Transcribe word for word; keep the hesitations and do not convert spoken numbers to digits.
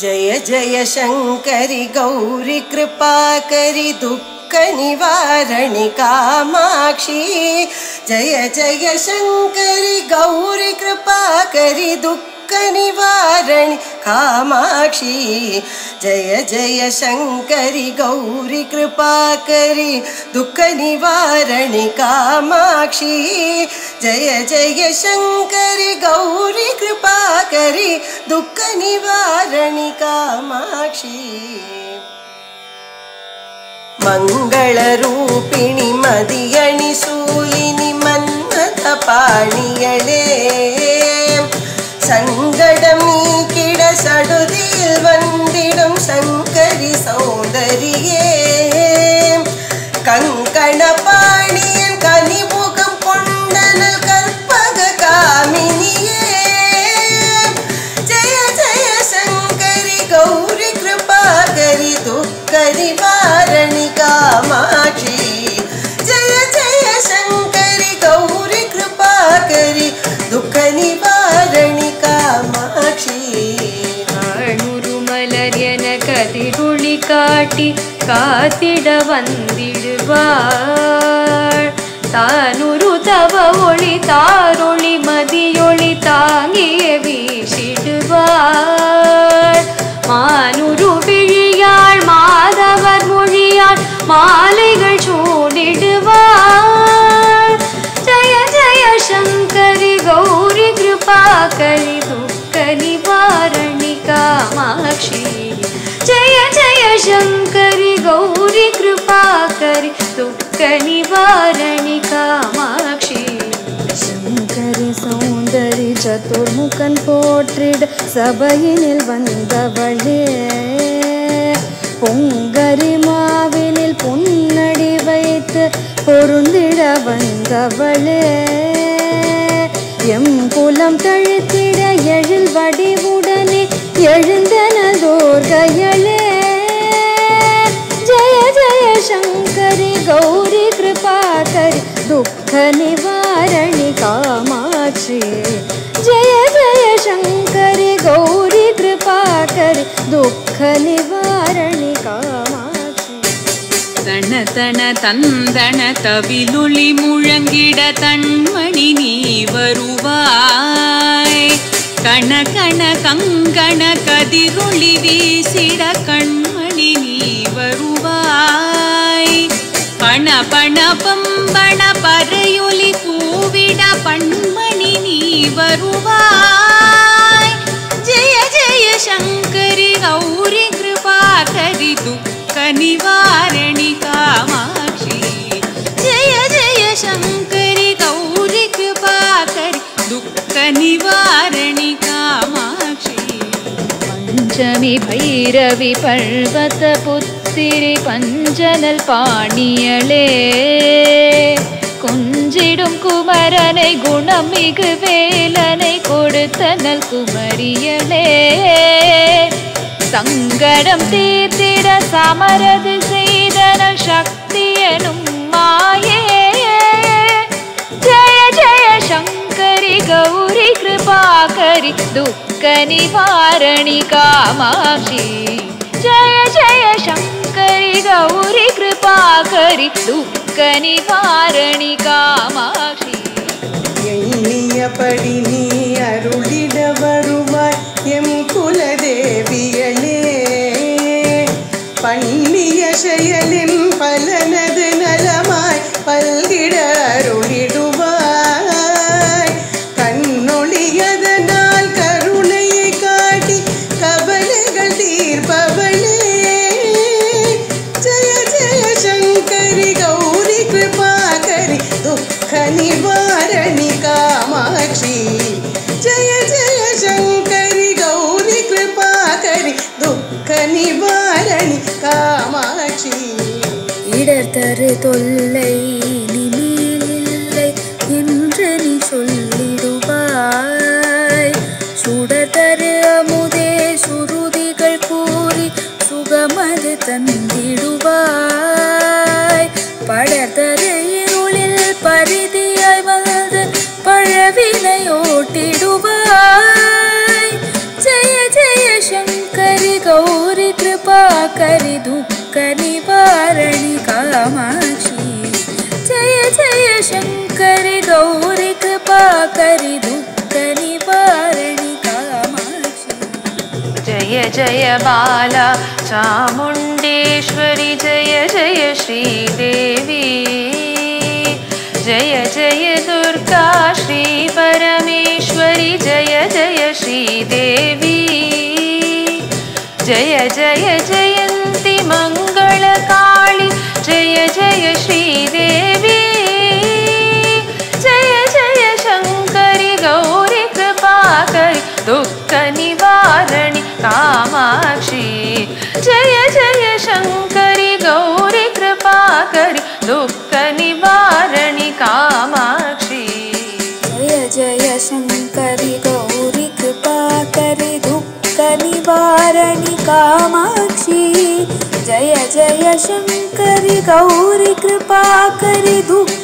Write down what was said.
जय जय शंकरी गौरी कृपा करी दुख निवारणी कामाक्षी। जय जय शंकरी गौरी कृपा करी दुख निवारण कामाक्षी। जय जय शंकरी गौरी कृपा करी दुख निवारण कामाक्षी। जय जय शंकरी गौरी कृपा करी दुख निवारण कामाक्षी। मंगल रूपिणी मदियणि सूलिनि मन्मथ पाणियळे संगडम नीकिड सडुदिल वंदिडम शंकरी सौंदरिये। कंकण पाणियन कनिमुगम कोंडन कर्पग कामिनिये। जय जय शंकरी गौरी कृपा करी दुख निवारण कामाक्षी। जय जय शंकरी गौरी कृपा करी दुख निवारण कदिरुळि काटी कातिड वंदिडुवाळ् तानुरु तव ओळि तारुळि मदियೊळि तांगिये वीशिडुवाळ್ मानुरु विळियाळ್ माधवर मुळियाळ் मालेगळ் चूडिडुवाळ்। जय जय शंकरी गौरी कृपा करि दुःख निवारणि कामाक्षि। जय जय शंकरी गौरी कृपा करी दुख निवारणी कामाक्षी। शंकरी सौंदरी चतुर्मुखन पोट्रिड सभையினில் வந்தவளே பொங்கரி மாவினில் பொன்னடி வைத்து பொருந்திட வந்தவளே எம் குலம் தழுத்திட எழில் வடிவுடனே எழுந்தனதோர்கயலே। जय जय शंकरी गौरी कृपा करी दुख निवारणी कामाक्षी। जय जय शंकरी गौरी कृपा करी दुख निवारणी कामाक्षी। तण तण तंदण तविलुळि मुळंगिड तन्मणि नी वरुवाय कण कण कंकण कदिरुळि वीसिड कण्मणि नी वरुवाय पण पण पंबण परयुलि पूविड पण्मणि नी वरुवाय। जय जय शंकरी गौरी कृपा करि दुःख निवारणि कामाक्षि। जय जय शंकरी गौरी कृपा करि दुःख निवारणि कामाक्षि। पंचमी भैरवी पर्वत पुत्तिरि पंजनल पाणियळे कुंजिडुम कुमरनै गुणमिகு வேலனை கொடுத்தனல் குமரியளே। சங்கடம் தீர்த்திட சமரது செய்தனல் சக்தியனும் மாயே। जय जय शंकरी गौरी कृपा करी दुःख निवारणी कामाक्षी। जय जय शंकरी गौरी कृपा करी दुःख निवारणी कामाक्षी। एण्णियपडि नी अरुळिड वरुवाय् एम् कुलदेवियळे पण्णिय शयलिन् पलनद नलमाय् पल्गिड अरुळिडुवाय् कण्णोळियदनाल् करुणैयै काटी कवलैगळ् तीर्पवळे। जय जय शंकरी गौरी कृपा करी दुःख निवारणि कामाक्षि। जय जय शंकरी गौरी कृपा करी दुःख निवारणि कामाक्षि। இடர்தரு தொல்லை நிமிலில்லை என்று நீ சொல்லிடுவாய் சுடர்தரு அமுதே சுருதிகள் கூறி சுகமது தந்திடுவாய் படர்தரு இருளில் பரிதியாய் வந்து பழவினையோட்டிடுவாய்। जय जय शंकरी जय जय बाला चामुंडेश्वरी जय जय श्रीदेवी जय जय दुर्गा श्री परमेश्वरी जय जय श्रीदेवी जय जय जयंती मंगल काली जय जय श्रीदेवी जय जय शंकरी गौरी कृपाकरी दुख निवारणी कामाक्षी जय जय शंकरी गौरी कृपाकरी दुख निवारणी कामाक्षी जय जय शंकरी गौरी कृपाकरी दुख निवारणी कामाक्षी जय जय शंकरी गौरी कृपाकरी दुख